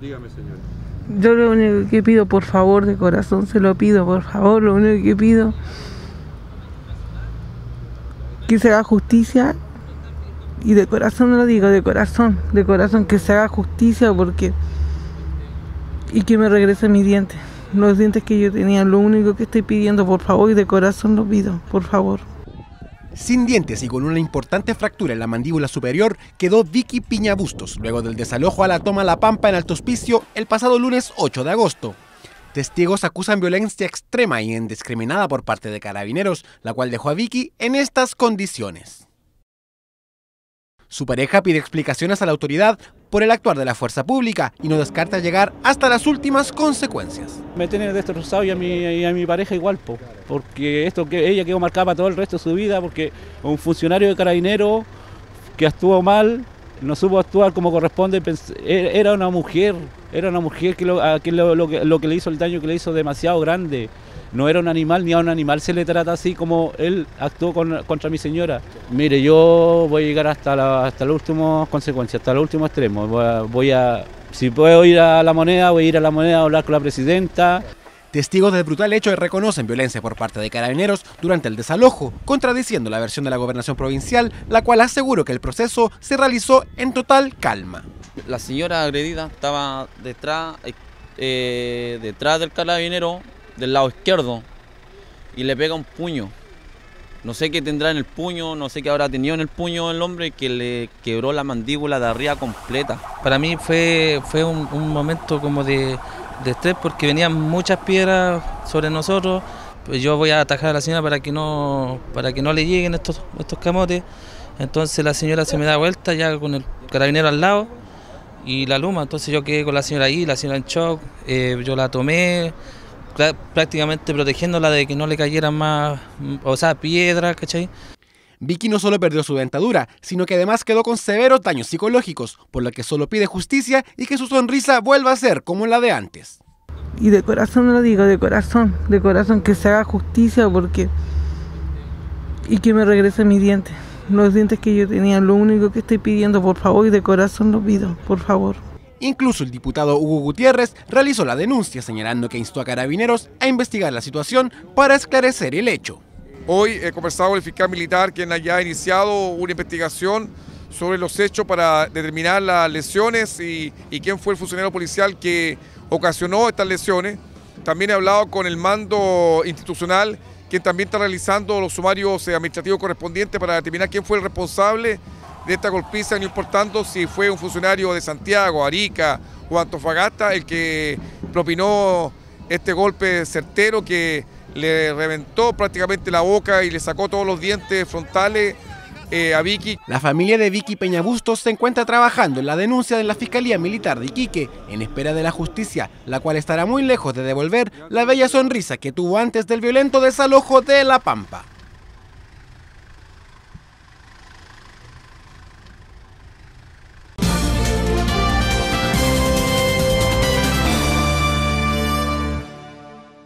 Dígame, señora. Yo lo único que pido, por favor, de corazón se lo pido, por favor, lo único que pido, que se haga justicia, y de corazón lo digo, de corazón, que se haga justicia, porque y que me regrese mis dientes, los dientes que yo tenía, lo único que estoy pidiendo, por favor, y de corazón lo pido, por favor. Sin dientes y con una importante fractura en la mandíbula superior quedó Vicky Piña Bustos luego del desalojo a la toma La Pampa en Alto Hospicio el pasado lunes 8 de agosto. Testigos acusan violencia extrema y indiscriminada por parte de Carabineros, la cual dejó a Vicky en estas condiciones. Su pareja pide explicaciones a la autoridad por el actuar de la fuerza pública y no descarta llegar hasta las últimas consecuencias. Me tienen destrozado y a mi pareja igual, porque esto que ella quedó marcada para todo el resto de su vida, porque un funcionario de Carabineros que actuó mal, no supo actuar como corresponde, era una mujer que lo que le hizo el daño que le hizo demasiado grande. No era un animal, ni a un animal se le trata así como él actuó contra mi señora. Mire, yo voy a llegar hasta las últimas consecuencias, hasta el último extremo. Si puedo ir a La Moneda, voy a ir a La Moneda a hablar con la presidenta. Testigos del brutal hecho reconocen violencia por parte de Carabineros durante el desalojo, contradiciendo la versión de la Gobernación Provincial, la cual aseguró que el proceso se realizó en total calma. La señora agredida estaba detrás del carabinero, del lado izquierdo, y le pega un puño. No sé qué tendrá en el puño, no sé qué habrá tenido en el puño el hombre, que le quebró la mandíbula de arriba completa. Para mí fue un momento como de estrés, porque venían muchas piedras sobre nosotros. Pues yo voy a atajar a la señora para que no le lleguen estos camotes. Entonces la señora se me da vuelta ya con el carabinero al lado y la luma. Entonces yo quedé con la señora ahí, la señora en shock. Yo la tomé, prácticamente protegiéndola de que no le cayeran más, o sea, piedras, ¿cachai? Vicky no solo perdió su dentadura, sino que además quedó con severos daños psicológicos, por lo que solo pide justicia y que su sonrisa vuelva a ser como la de antes. Y de corazón lo digo, de corazón, que se haga justicia, porque y que me regrese mis dientes, los dientes que yo tenía, lo único que estoy pidiendo, por favor, y de corazón lo pido, por favor. Incluso el diputado Hugo Gutiérrez realizó la denuncia, señalando que instó a Carabineros a investigar la situación para esclarecer el hecho. Hoy he conversado con el fiscal militar, quien ya ha iniciado una investigación sobre los hechos para determinar las lesiones y quién fue el funcionario policial que ocasionó estas lesiones. También he hablado con el mando institucional, quien también está realizando los sumarios administrativos correspondientes para determinar quién fue el responsable de esta golpiza, no importando si fue un funcionario de Santiago, Arica o Antofagasta el que propinó este golpe certero que le reventó prácticamente la boca y le sacó todos los dientes frontales a Vicky. La familia de Vicky Piña Bustos se encuentra trabajando en la denuncia de la Fiscalía Militar de Iquique, en espera de la justicia, la cual estará muy lejos de devolver la bella sonrisa que tuvo antes del violento desalojo de La Pampa.